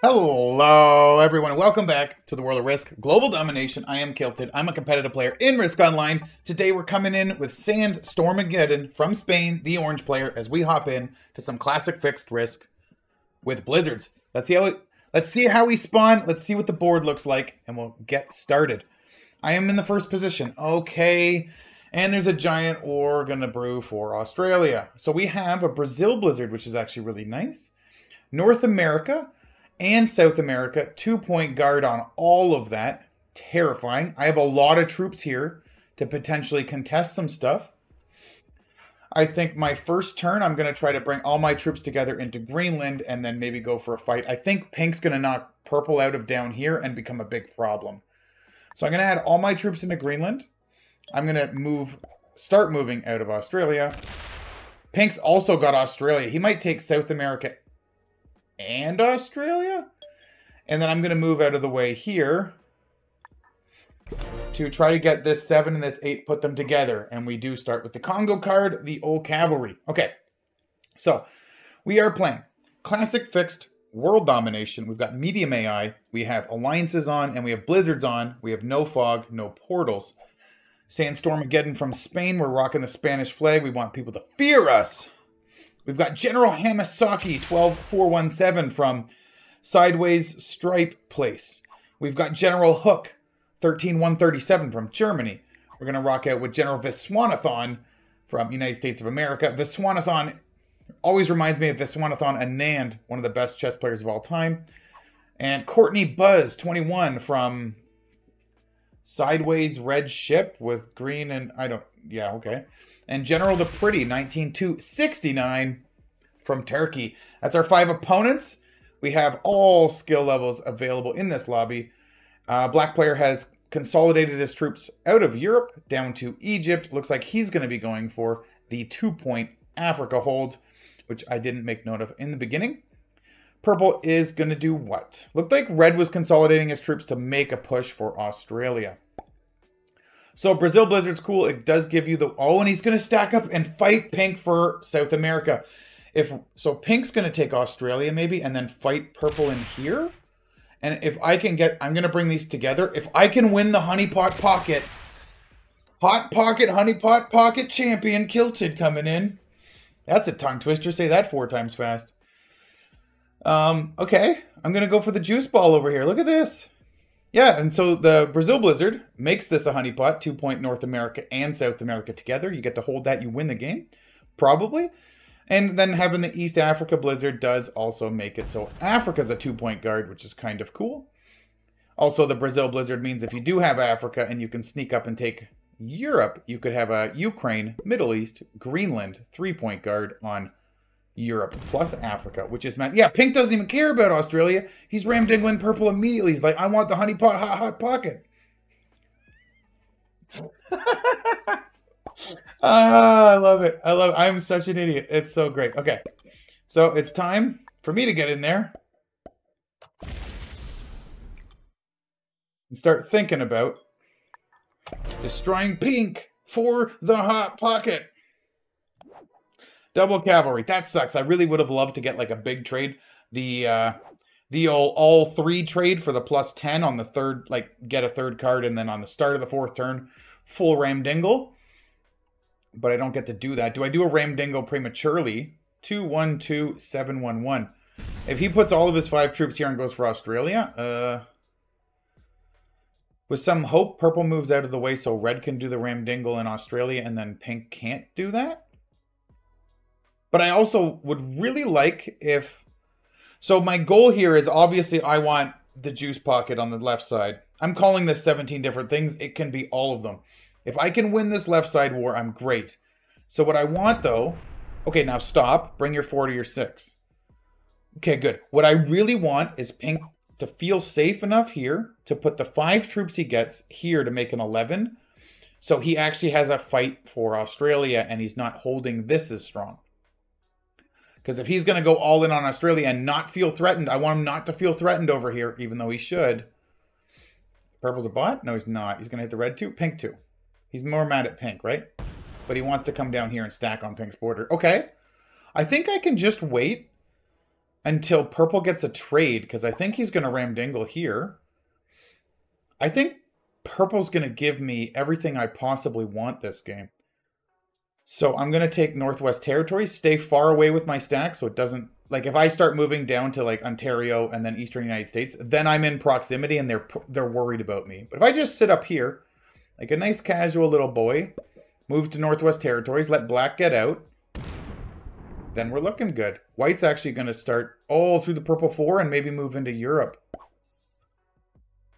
Hello, everyone, and welcome back to the World of Risk Global Domination. I am Kilted. I'm a competitive player in Risk Online. Today, we're coming in with Sand Stormageddon from Spain, the orange player, as we hop in to some classic fixed Risk with blizzards. Let's see how we spawn. Let's see what the board looks like, and we'll get started. I am in the first position. Okay, and there's a giant we're gonna brew for Australia. So we have a Brazil blizzard, which is actually really nice. North America and South America, 2-point guard on all of that. Terrifying. I have a lot of troops here to potentially contest some stuff. I think my first turn, I'm going to try to bring all my troops together into Greenland and then maybe go for a fight. I think pink's going to knock purple out of down here and become a big problem. So I'm going to add all my troops into Greenland. I'm going to start moving out of Australia. Pink's also got Australia. He might take South America and Australia, and then I'm going to move out of the way here to try to get this 7 and this 8, put them together, and we do start with the Congo card, the old cavalry. Okay, so we are playing classic fixed world domination. We've got medium AI, we have alliances on, and we have blizzards on. We have no fog, no portals. Sand Stormageddon from Spain, we're rocking the Spanish flag. We want people to fear us. We've got General Hamasaki, 12417 from Sideways Stripe Place. We've got General Hook, 13137 from Germany. We're going to rock out with General Viswanathan from United States of America. Viswanathan always reminds me of Viswanathan Anand, one of the best chess players of all time. And Courtney Buzz, 21 from Sideways Red Ship with green and okay. And General the Pretty, 19269 from Turkey. That's our 5 opponents. We have all skill levels available in this lobby. Black player has consolidated his troops out of Europe down to Egypt. Looks like he's going to be going for the 2-point Africa hold, which I didn't make note of in the beginning. Purple is going to do what? Looked like red was consolidating his troops to make a push for Australia. So Brazil blizzard's cool. It does give you the... Oh, and he's going to stack up and fight pink for South America. So pink's going to take Australia maybe and then fight purple in here. And if I can get... I'm going to bring these together. If I can win the honeypot pocket... Hot pocket, honeypot pocket champion Kilted coming in. That's a tongue twister. Say that 4 times fast. Okay, I'm going to go for the juice ball over here. Look at this. Yeah, and so the Brazil blizzard makes this a honeypot, 2-point North America and South America together. You get to hold that, you win the game, probably. And then having the East Africa blizzard does also make it so Africa's a 2-point guard, which is kind of cool. Also, the Brazil blizzard means if you do have Africa and you can sneak up and take Europe, you could have a Ukraine, Middle East, Greenland, 3-point guard on Europe plus Africa, which is mad. Yeah, pink doesn't even care about Australia. He's rammed England purple immediately. He's like, I want the honeypot hot pocket. I love it. I'm such an idiot. It's so great. Okay, so it's time for me to get in there and start thinking about destroying pink for the hot pocket. Double cavalry. That sucks. I really would have loved to get like a big trade. The old all 3 trade for the +10 on the 3rd, like get a 3rd card, and then on the start of the 4th turn, full ramdingle. But I don't get to do that. Do I do a ramdingle prematurely? 2-1-2-7-1-1. If he puts all of his 5 troops here and goes for Australia, with some hope, purple moves out of the way so red can do the ramdingle in Australia and then pink can't do that. But I also would really like if... So my goal here is obviously I want the juice pocket on the left side. I'm calling this 17 different things. It can be all of them. If I can win this left side war, I'm great. So what I want though... Okay, now stop. Bring your 4 to your 6. Okay, good. What I really want is pink to feel safe enough here to put the 5 troops he gets here to make an 11. So he actually has a fight for Australia and he's not holding this as strong. Because if he's going to go all in on Australia and not feel threatened, I want him not to feel threatened over here, even though he should. Purple's a bot? No, he's not. He's going to hit the red 2, pink 2. He's more mad at pink, right? But he wants to come down here and stack on pink's border. Okay. I think I can just wait until purple gets a trade, because I think he's going to ram Dingle here. I think purple's going to give me everything I possibly want this game. So I'm going to take Northwest Territory, stay far away with my stack so it doesn't... Like, if I start moving down to, like, Ontario and then Eastern United States, then I'm in proximity and they're worried about me. But if I just sit up here, like a nice casual little boy, move to Northwest Territories, let black get out, then we're looking good. White's actually going to start all through the purple four and maybe move into Europe.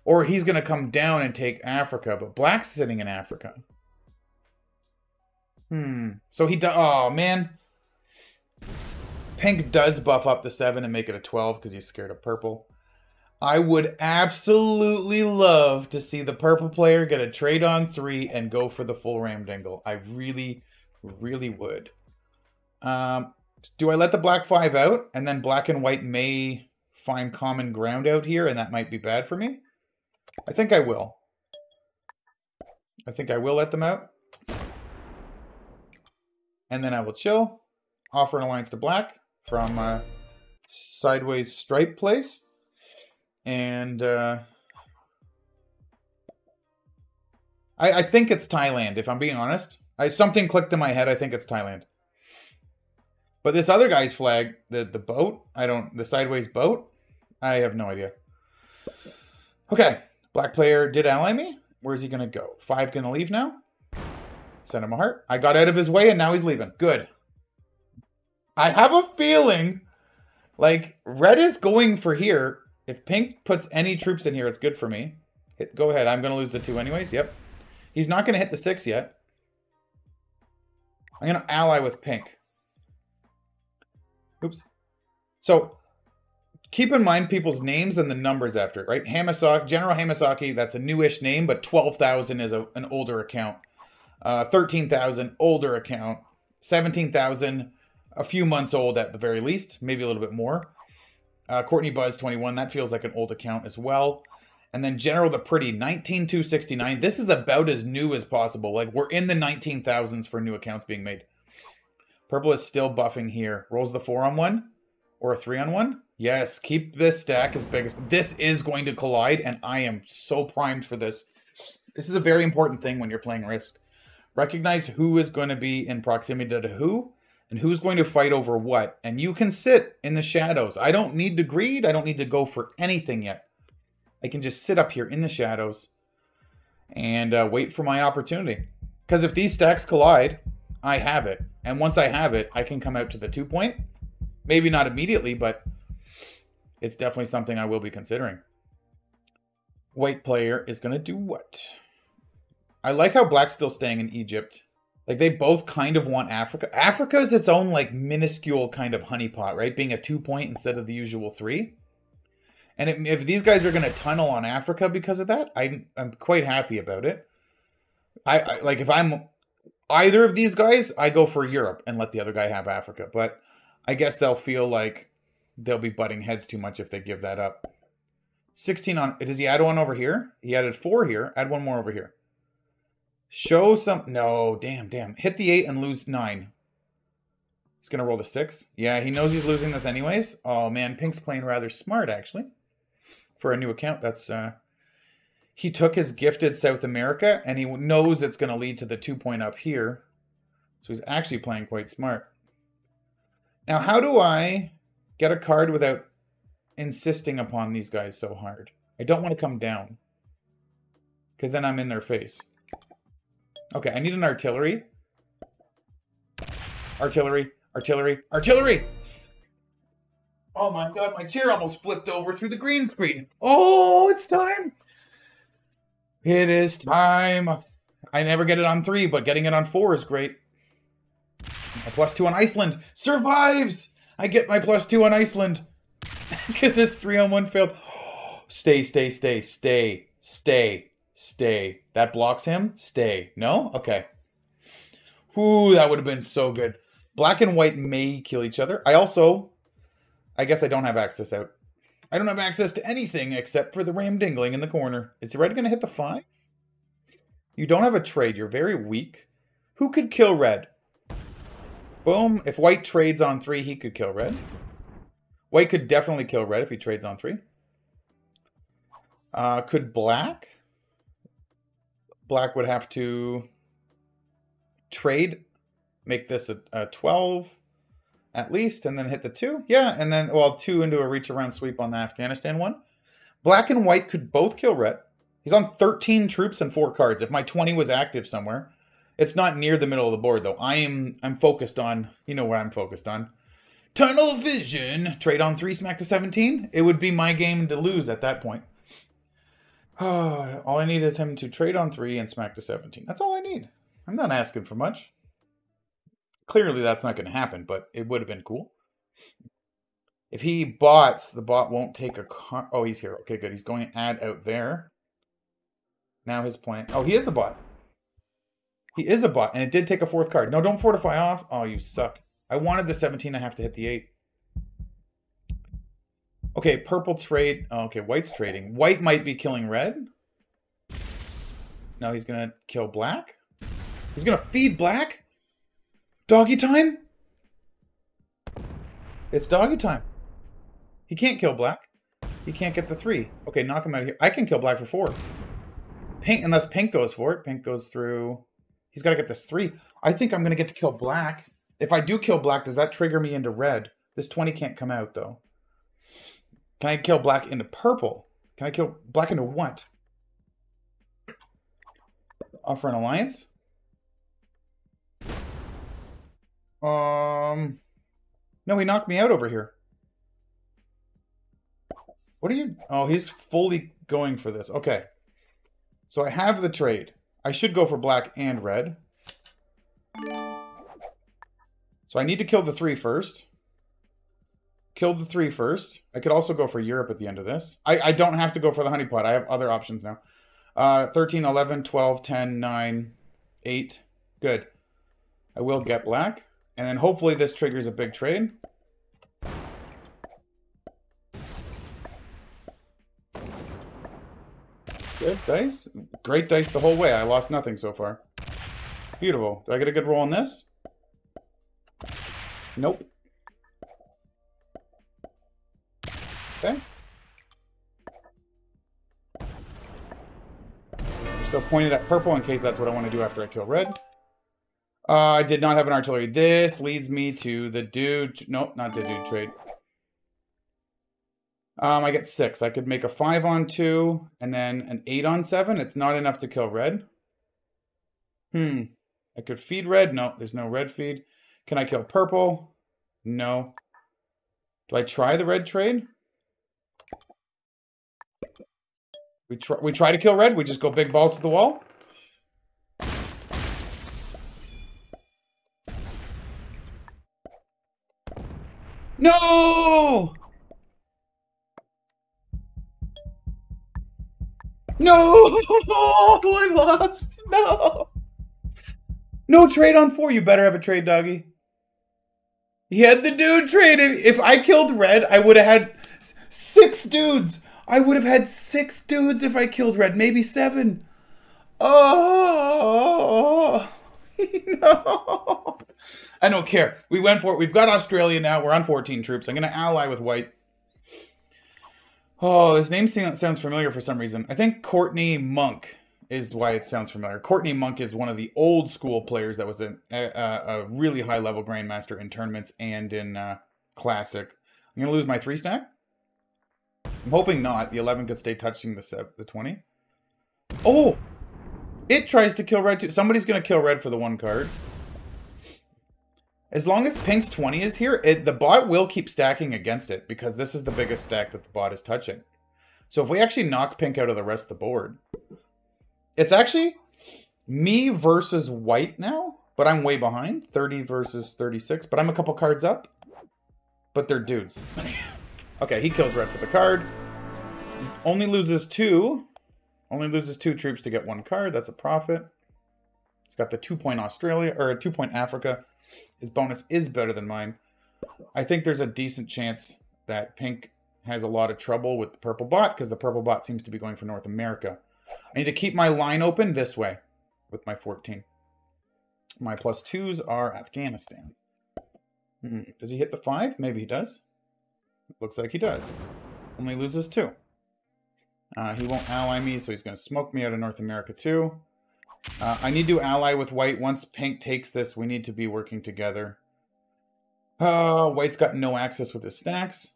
Or he's going to come down and take Africa, but black's sitting in Africa. So he... Oh, man. Pink does buff up the 7 and make it a 12 because he's scared of purple. I would absolutely love to see the purple player get a trade on 3 and go for the full ramdingle. I really, really would. Do I let the black 5 out? And then black and white may find common ground out here, and that might be bad for me. I think I will. I think I will let them out. And then I will chill. Offer an alliance to black from sideways stripe place, and I think it's Thailand, if I'm being honest. Something clicked in my head. I think it's Thailand, but this other guy's flag, the boat, the sideways boat, I have no idea. Okay, black player did ally me. Where's he gonna go? 5 gonna leave now. Send him a heart. I got out of his way and now he's leaving. Good. I have a feeling, like, red is going for here. If pink puts any troops in here, it's good for me. Go ahead. I'm going to lose the 2 anyways. Yep. He's not going to hit the 6 yet. I'm going to ally with pink. Oops. So, keep in mind people's names and the numbers after it, right? Hamasaki, General Hamasaki, that's a newish name, but 12,000 is an older account. 13,000, older account. 17,000... a few months old at the very least, maybe a little bit more. Courtney Buzz, 21. That feels like an old account as well. And then General the Pretty, 19,269. This is about as new as possible. Like, we're in the 19,000s for new accounts being made. Purple is still buffing here. Rolls the 4 on 1 or a 3 on 1. Yes, keep this stack as big as... This is going to collide, and I am so primed for this. This is a very important thing when you're playing Risk. Recognize who is going to be in proximity to who, and who's going to fight over what. And you can sit in the shadows. I don't need to greed. I don't need to go for anything yet. I can just sit up here in the shadows and wait for my opportunity. Because if these stacks collide, I have it. And once I have it, I can come out to the 2 point. Maybe not immediately, but it's definitely something I will be considering. White player is going to do what? I like how black's still staying in Egypt. Like, they both kind of want Africa. Africa is its own, like, minuscule kind of honeypot, right? Being a 2 point instead of the usual 3. And if these guys are going to tunnel on Africa because of that, I'm quite happy about it. I like, if I'm either of these guys, I go for Europe and let the other guy have Africa. But I guess they'll feel like they'll be butting heads too much if they give that up. 16 on... Does he add 1 over here? He added 4 here. Add 1 more over here. Show some... No, damn. Hit the 8 and lose 9. He's going to roll the 6. Yeah, he knows he's losing this anyways. Oh, man. Pink's playing rather smart, actually. For a new account, that's... He took his gifted South America, and he knows it's going to lead to the 2 point up here. So he's actually playing quite smart. Now, how do I get a card without insisting upon these guys so hard? I don't want to come down, because then I'm in their face. Okay, I need an artillery. Artillery! Oh my god, my chair almost flipped over through the green screen. Oh, it's time! It is time! I never get it on 3, but getting it on 4 is great. My +2 on Iceland survives! I get my +2 on Iceland. Because this 3 on 1 failed. Stay. That blocks him. Stay. No? Okay. Ooh, that would have been so good. Black and white may kill each other. I guess I don't have access out. I don't have access to anything except for the ram dingling in the corner. Is the red going to hit the 5? You don't have a trade. You're very weak. Who could kill red? Boom. If white trades on 3, he could kill red. White could definitely kill red if he trades on 3. Could black? Black would have to trade, make this a 12 at least, and then hit the 2. Yeah, and then, well, 2 into a reach around sweep on the Afghanistan one. Black and white could both kill red. He's on 13 troops and 4 cards. If my 20 was active somewhere, it's not near the middle of the board though. I'm focused on, you know what I'm focused on. Tunnel vision, trade on 3, smack to 17. It would be my game to lose at that point. Oh, all I need is him to trade on 3 and smack to 17. That's all I need. I'm not asking for much. Clearly that's not going to happen, but it would have been cool. If he bots, the bot won't take a card. Oh, he's here. Okay, good. He's going to add out there. Now his plan. Oh, he is a bot. He is a bot, and it did take a 4th card. No, don't fortify off. Oh, you suck. I wanted the 17. I have to hit the 8. Okay, purple trade. Oh, okay, white's trading. White might be killing red. Now he's going to kill black. He's going to feed black. Doggy time. It's doggy time. He can't kill black. He can't get the 3. Okay, knock him out of here. I can kill black for 4. Pink, unless pink goes for it. Pink goes through. He's got to get this 3. I think I'm going to get to kill black. If I do kill black, does that trigger me into red? This 20 can't come out, though. Can I kill black into purple? Can I kill black into what? Offer an alliance? No, he knocked me out over here. What are you... Oh, he's fully going for this. Okay. So I have the trade. I should go for black and red. So I need to kill the 3 first. Kill the 3 first. I could also go for Europe at the end of this. I don't have to go for the honeypot. I have other options now. 13, 11, 12, 10, 9, 8. Good. I will get black. And then hopefully this triggers a big trade. Good dice. Great dice the whole way. I lost nothing so far. Beautiful. Do I get a good roll on this? Nope. Okay. I'm still pointed at purple in case that's what I want to do after I kill red. I did not have an artillery. This leads me to the dude... Nope, not the dude trade. I get 6. I could make a 5 on 2 and then an 8 on 7. It's not enough to kill red. I could feed red. No, there's no red feed. Can I kill purple? No. Do I try the red trade? We try to kill red. We just go big balls to the wall. No! No! I lost! No! No trade on 4. You better have a trade, doggy. He had the dude trade. If I killed red, I would have had 6 dudes. I would have had 6 dudes if I killed red. Maybe 7. Oh! No! I don't care. We went for it. We've got Australia now. We're on 14 troops. I'm going to ally with white. Oh, this name sounds familiar for some reason. I think Courtney Monk is why it sounds familiar. Courtney Monk is one of the old school players that was a really high level grandmaster in tournaments and in classic. I'm going to lose my 3 stack. I'm hoping not. The 11 could stay touching the 20. Oh, it tries to kill red too. Somebody's going to kill red for the 1 card. As long as pink's 20 is here, the bot will keep stacking against it because this is the biggest stack that the bot is touching. So if we actually knock pink out of the rest of the board, it's actually me versus white now, but I'm way behind. 30 versus 36, but I'm a couple cards up, but they're dudes. Okay, he kills red for the card. Only loses 2. Only loses 2 troops to get 1 card. That's a profit. It's got the 2-point Australia, or 2-point Africa. His bonus is better than mine. I think there's a decent chance that pink has a lot of trouble with the purple bot because the purple bot seems to be going for North America. I need to keep my line open this way with my 14. My +2s are Afghanistan. Does he hit the 5? Maybe he does. Looks like he does. Only loses 2. He won't ally me, so he's going to smoke me out of North America too. I need to ally with White. Once Pink takes this, we need to be working together. White's got no access with his stacks.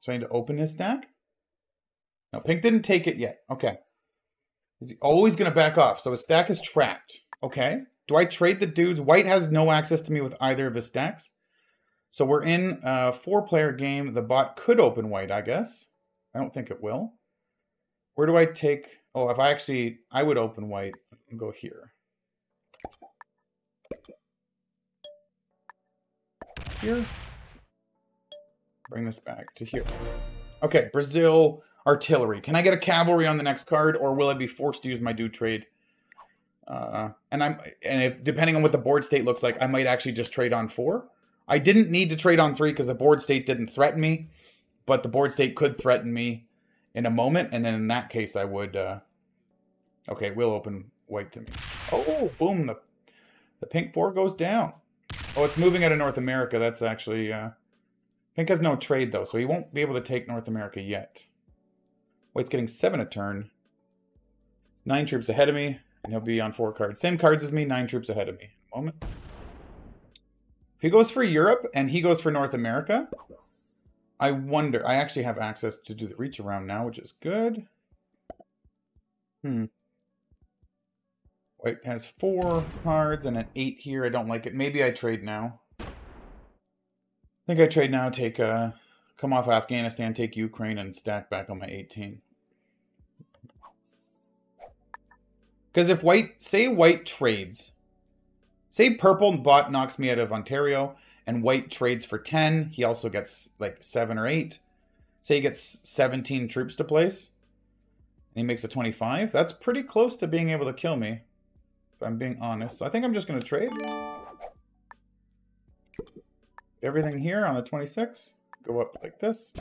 So I need to open his stack? No, Pink didn't take it yet. Okay. He's always going to back off, so his stack is trapped. Okay. Do I trade the dudes? White has no access to me with either of his stacks. So we're in a 4-player game. The bot could open White, I guess. I don't think it will. Where do I take... Oh, if I actually... I would open White and go here. Here. Bring this back to here. Okay, Brazil artillery. Can I get a cavalry on the next card, or will I be forced to use my dude trade? And if depending on what the board state looks like, I might actually just trade on 4. I didn't need to trade on 3 because the board state didn't threaten me, but the board state could threaten me in a moment, and then in that case I would... Okay, we'll open White to me. Oh, boom, the Pink 4 goes down. Oh, it's moving out of North America. That's actually... Pink has no trade, though, so he won't be able to take North America yet. White's getting 7 a turn. It's 9 troops ahead of me, and he'll be on 4 cards. Same cards as me, 9 troops ahead of me. In a moment. If he goes for Europe and he goes for North America, I wonder. I actually have access to do the reach around now, which is good. White has 4 cards and an 8 here. I don't like it. Maybe I trade now. I think I trade now, take, come off Afghanistan, take Ukraine, and stack back on my 18. Because if White, say White trades, say Purple and Bot knocks me out of Ontario, and White trades for 10, he also gets like 7 or 8. Say he gets 17 troops to place, and he makes a 25. That's pretty close to being able to kill me, if I'm being honest. So I think I'm just going to trade. Everything here on the 26. Go up like this.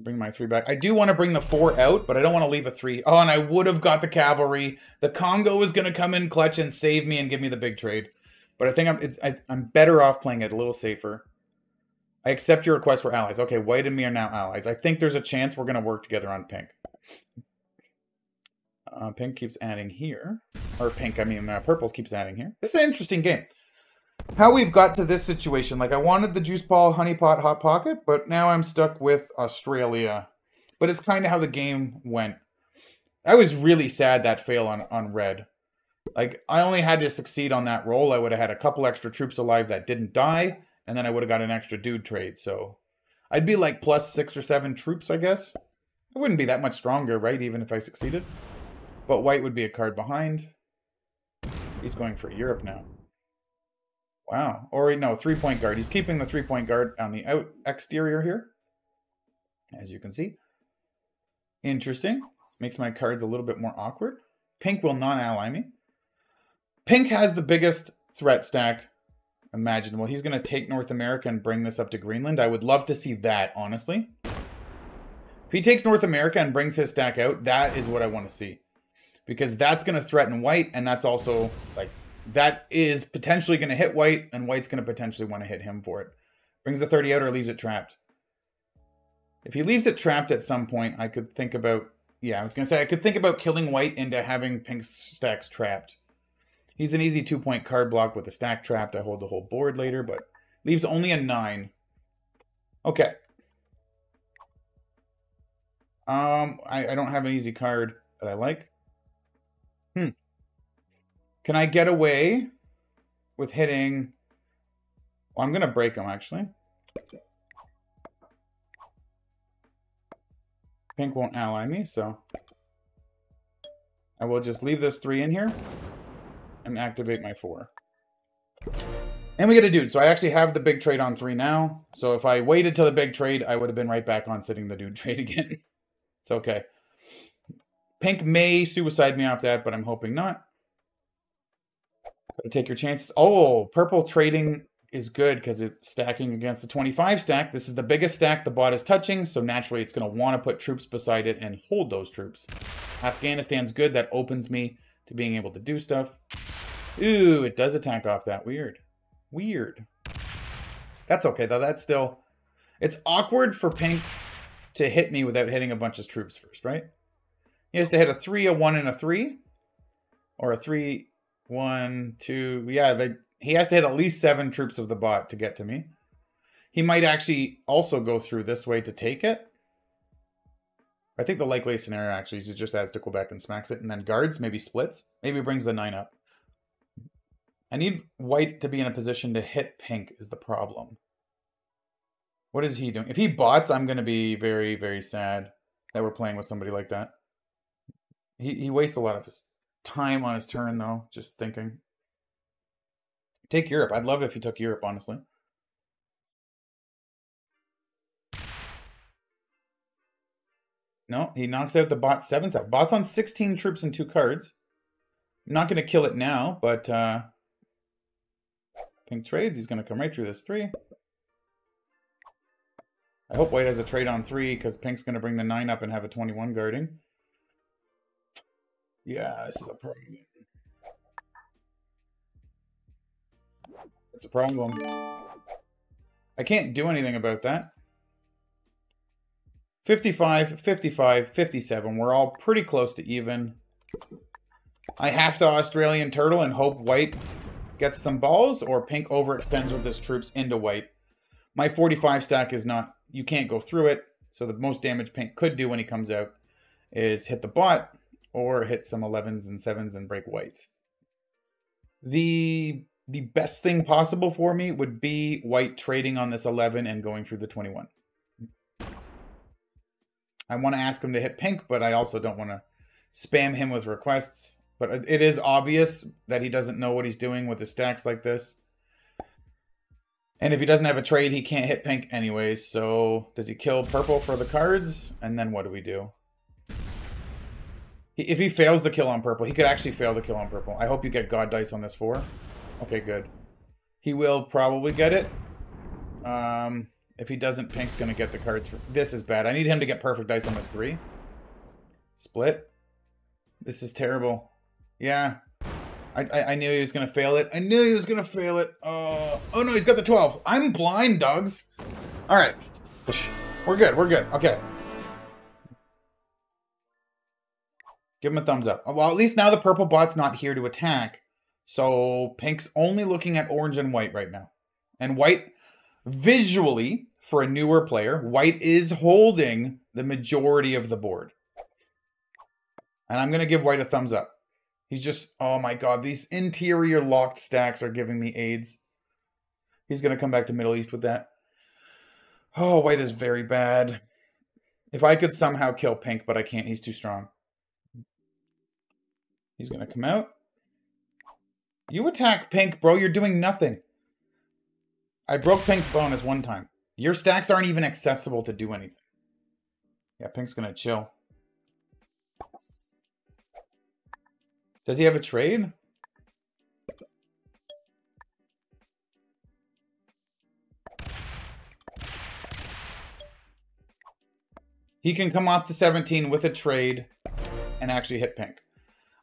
Bring my 3 back. I do want to bring the 4 out, but I don't want to leave a 3. Oh, and I would have got the cavalry. The Congo is going to come in clutch and save me and give me the big trade. But I think I'm better off playing it a little safer. I accept your request for allies. Okay, White and me are now allies. I think there's a chance we're going to work together on Pink. Pink keeps adding here. Or Pink, I mean, Purple keeps adding here. This is an interesting game. How we've got to this situation. Like, I wanted the Juice Ball, Honeypot, Hot Pocket, but now I'm stuck with Australia. But it's kind of how the game went. I was really sad that fail on red. Like, I only had to succeed on that roll. I would have had a couple extra troops alive that didn't die, and then I would have got an extra dude trade. So I'd be like plus 6 or 7 troops, I guess. I wouldn't be that much stronger, right, even if I succeeded. But White would be a card behind. He's going for Europe now. Wow. Or no, 3-point guard. He's keeping the 3-point guard on the out exterior here, as you can see. Interesting. Makes my cards a little bit more awkward. Pink will not ally me. Pink has the biggest threat stack imaginable. He's going to take North America and bring this up to Greenland. I would love to see that, honestly. If he takes North America and brings his stack out, that is what I want to see. Because that's going to threaten White, and that's also, like, that is potentially going to hit White, and White's going to potentially want to hit him for it. Brings a 30 out or leaves it trapped. If he leaves it trapped at some point, I could think about... Yeah, I was going to say, I could think about killing White into having Pink's stacks trapped. He's an easy 2-point card block with a stack trapped. I hold the whole board later, but leaves only a 9. Okay. I don't have an easy card that I like. Can I get away with hitting... Well, I'm going to break him, actually. Pink won't ally me, so... I will just leave this 3 in here and activate my 4. And we get a dude, so I actually have the big trade on 3 now. So if I waited till the big trade, I would have been right back on sitting the dude trade again. It's okay. Pink may suicide me off that, but I'm hoping not. Take your chances. Oh, Purple trading is good because it's stacking against the 25 stack. This is the biggest stack the bot is touching, so naturally it's going to want to put troops beside it and hold those troops. Afghanistan's good. That opens me to being able to do stuff. Ooh, it does attack off that. Weird. That's okay, though. That's still... It's awkward for Pink to hit me without hitting a bunch of troops first, right? He has to hit a 3, a 1, and a 3. Or a 3, 1, 2... Yeah, he has to hit at least 7 troops of the bot to get to me. He might actually also go through this way to take it. I think the likely scenario actually is he just adds to Quebec and smacks it. And then guards, maybe splits. Maybe brings the 9 up. I need white to be in a position to hit pink is the problem. What is he doing? If he bots, I'm going to be very, very sad that we're playing with somebody like that. He wastes a lot of his time on his turn, though, just thinking. Take Europe. I'd love if he took Europe, honestly. No, he knocks out the bot 7-7. Bot's on 16 troops and 2 cards. I'm not going to kill it now, but... Pink trades. He's going to come right through this 3. I hope white has a trade on 3, because Pink's going to bring the 9 up and have a 21 guarding. Yeah, this is a problem. It's a problem. I can't do anything about that. 55, 55, 57. We're all pretty close to even. I have to Australian Turtle and hope white gets some balls, or pink overextends with his troops into white. My 45 stack is not... You can't go through it. So the most damage pink could do when he comes out is hit the bot or hit some 11s and 7s and break white. The best thing possible for me would be white trading on this 11 and going through the 21. I want to ask him to hit pink, but I also don't want to spam him with requests. But it is obvious that he doesn't know what he's doing with his stacks like this. And if he doesn't have a trade, he can't hit pink anyways. So does he kill purple for the cards? And then what do we do? If he fails the kill on purple, he could actually fail the kill on purple. I hope you get God dice on this 4. Okay, good. He will probably get it. If he doesn't, pink's going to get the cards. This is bad. I need him to get perfect dice on this 3. Split. This is terrible. Yeah. I knew he was going to fail it. I knew he was going to fail it. Oh, no, he's got the 12. I'm blind, dogs. All right. We're good. We're good. Okay. Give him a thumbs up. Well, at least now the purple bot's not here to attack. So pink's only looking at orange and white right now. And white... Visually, for a newer player, white is holding the majority of the board. And I'm going to give white a thumbs up. He's just, oh my god, these interior locked stacks are giving me AIDS. He's going to come back to Middle East with that. Oh, white is very bad. If I could somehow kill pink, but I can't, he's too strong. He's going to come out. You attack pink, bro, you're doing nothing. I broke pink's bonus one time. Your stacks aren't even accessible to do anything. Yeah, pink's gonna chill. Does he have a trade? He can come off the 17 with a trade and actually hit pink.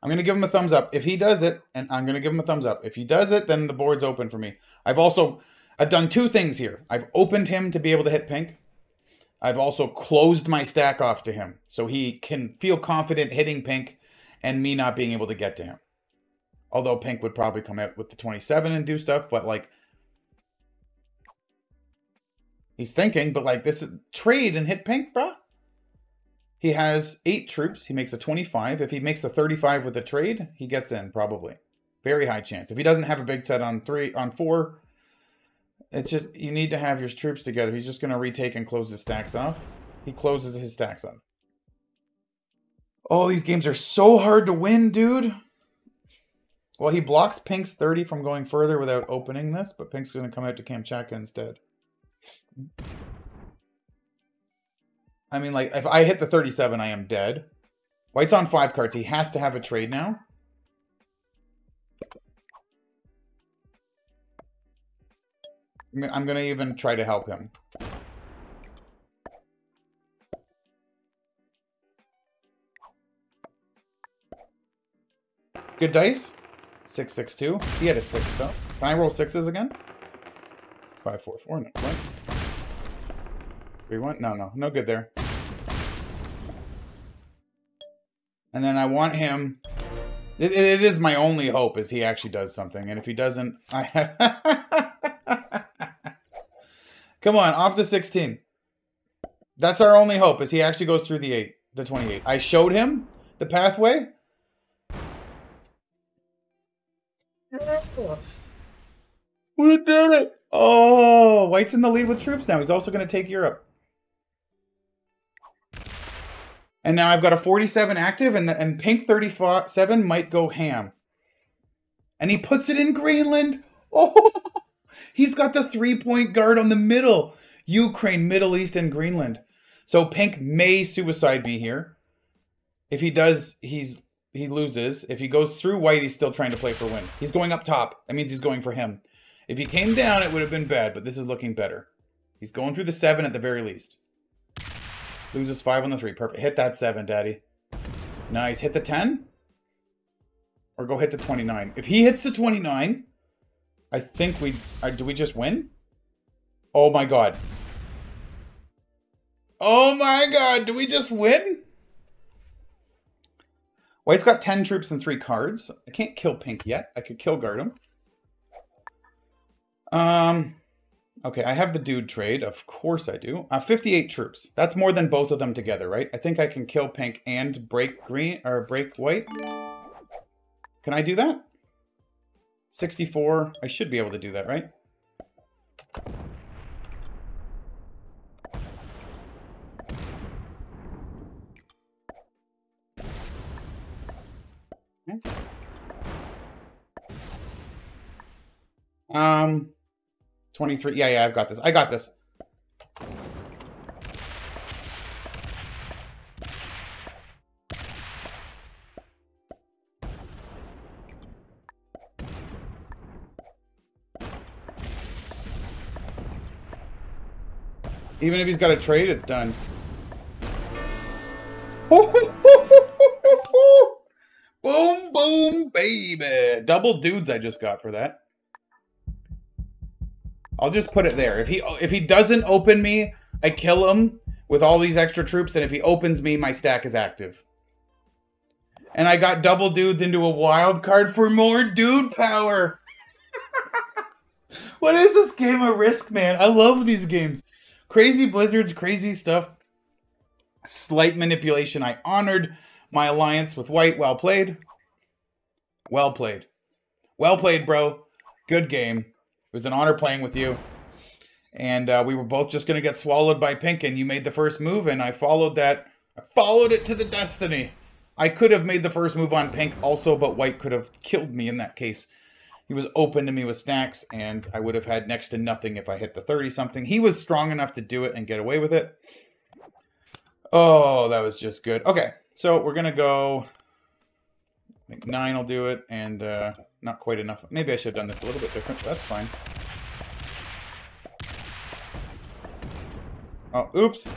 I'm going to give him a thumbs up. If he does it, and I'm going to give him a thumbs up. If he does it, then the board's open for me. I've done 2 things here. I've opened him to be able to hit pink. I've also closed my stack off to him so he can feel confident hitting pink and me not being able to get to him. Although pink would probably come out with the 27 and do stuff, but like... He's thinking, but like this is... Trade and hit pink, bro. He has 8 troops. He makes a 25. If he makes a 35 with a trade, he gets in probably. Very high chance. If he doesn't have a big set on 4... It's just, you need to have your troops together. He's just going to retake and close his stacks off. He closes his stacks off. Oh, these games are so hard to win, dude. Well, he blocks pink's 30 from going further without opening this, but pink's going to come out to Kamchatka instead. I mean, like, if I hit the 37, I am dead. White's on 5 cards. He has to have a trade now. I'm going to even try to help him. Good dice. 6, 6, 2. He had a 6, though. Can I roll 6s again? 5, 4, 4. No, right. We want no good there. And then I want him. It is my only hope is he actually does something, and if he doesn't, I have. Come on, off the 16. That's our only hope is he actually goes through the 8, the 28. I showed him the pathway. We did it! Oh, White's in the lead with troops now. He's also going to take Europe. And now I've got a 47 active, and pink 37 might go ham. And he puts it in Greenland. Oh, he's got the 3-point guard on the middle. Ukraine, Middle East, and Greenland. So pink may suicide be here. If he does, he loses. If he goes through white, he's still trying to play for win. He's going up top. That means he's going for him. If he came down, it would have been bad, but this is looking better. He's going through the 7 at the very least. Loses 5 on the 3. Perfect. Hit that 7, Daddy. Nice. Hit the 10? Or go hit the 29. If he hits the 29, I think we... do we just win? Oh, my God. Oh, my God. Do we just win? White's got 10 troops and 3 cards. I can't kill pink yet. I could kill guard him. Okay, I have the dude trade. Of course I do. 58 troops. That's more than both of them together, right? I think I can kill pink and break green, or break white. Can I do that? 64. I should be able to do that, right? Okay. Um, 23. Yeah, I've got this. I got this. Even if he's got a trade, it's done. Boom, boom, baby. Double dudes I just got for that. I'll just put it there. If he doesn't open me, I kill him with all these extra troops, and if he opens me, my stack is active. And I got double dudes into a wild card for more dude power. What is this game of Risk, man? I love these games. Crazy blizzards, crazy stuff. Slight manipulation. I honored my alliance with white. Well played. Well played. Well played, bro. Good game. It was an honor playing with you. And we were both just going to get swallowed by pink, and you made the first move, and I followed that. I followed it to the destiny. I could have made the first move on pink also, but white could have killed me in that case. He was open to me with stacks, and I would have had next to nothing if I hit the 30-something. He was strong enough to do it and get away with it. Oh, that was just good. Okay, so we're going to go... I think 9 will do it, and not quite enough. Maybe I should have done this a little bit different, but that's fine. Oh, oops.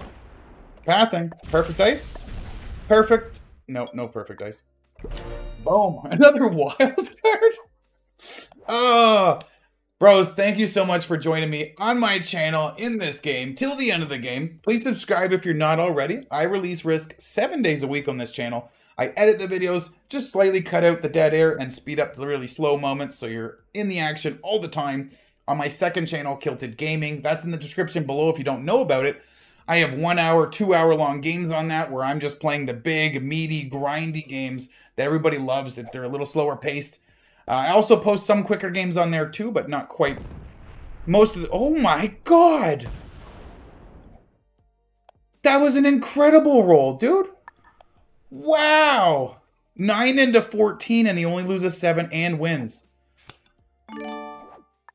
Pathing. Perfect dice. Perfect. No, no perfect dice. Boom. Another wild card. Oh, bros, thank you so much for joining me on my channel in this game till the end of the game. Please subscribe if you're not already. I release Risk 7 days a week on this channel. I edit the videos, just slightly cut out the dead air and speed up the really slow moments so you're in the action all the time. On my second channel, Kilted Gaming, that's in the description below if you don't know about it. I have 1 hour, 2 hour long games on that where I'm just playing the big, meaty, grindy games that everybody loves. They're a little slower paced. I also post some quicker games on there too, but not quite most of the... Oh my God! That was an incredible roll, dude! Wow! 9 into 14, and he only loses 7 and wins.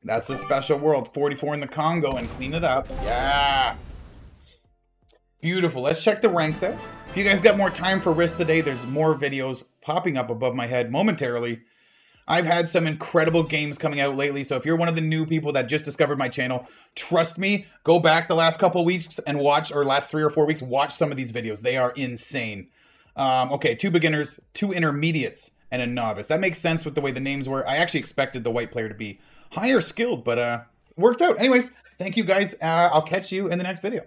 That's a special world. 44 in the Congo, and clean it up. Yeah! Beautiful. Let's check the ranks out. If you guys got more time for Risk today, there's more videos popping up above my head momentarily. I've had some incredible games coming out lately, so if you're one of the new people that just discovered my channel, trust me, go back the last couple weeks and watch, or last 3 or 4 weeks, watch some of these videos. They are insane. Okay, 2 beginners, 2 intermediates, and a novice. That makes sense with the way the names were. I actually expected the white player to be higher skilled, but worked out. Anyways, thank you guys. I'll catch you in the next video.